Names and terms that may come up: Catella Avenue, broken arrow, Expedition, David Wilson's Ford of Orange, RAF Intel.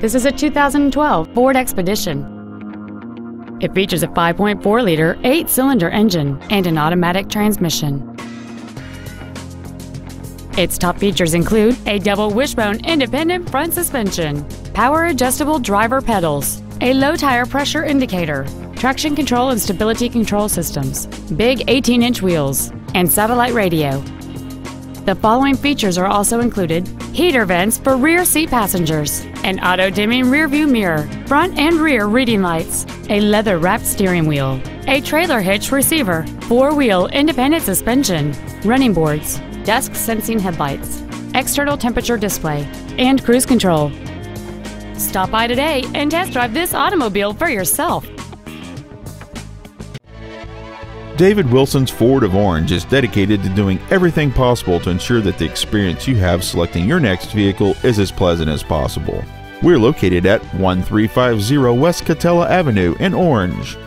This is a 2012 Ford Expedition. It features a 5.4-liter, 8-cylinder engine and an automatic transmission. Its top features include a double wishbone independent front suspension, power-adjustable driver pedals, a low tire pressure indicator, traction control and stability control systems, big 18-inch wheels, and satellite radio. The following features are also included: heater vents for rear seat passengers, an auto-dimming rearview mirror, front and rear reading lights, a leather-wrapped steering wheel, a trailer hitch receiver, four-wheel independent suspension, running boards, dusk sensing headlights, external temperature display, and cruise control. Stop by today and test drive this automobile for yourself. David Wilson's Ford of Orange is dedicated to doing everything possible to ensure that the experience you have selecting your next vehicle is as pleasant as possible. We're located at 1350 West Catella Avenue in Orange.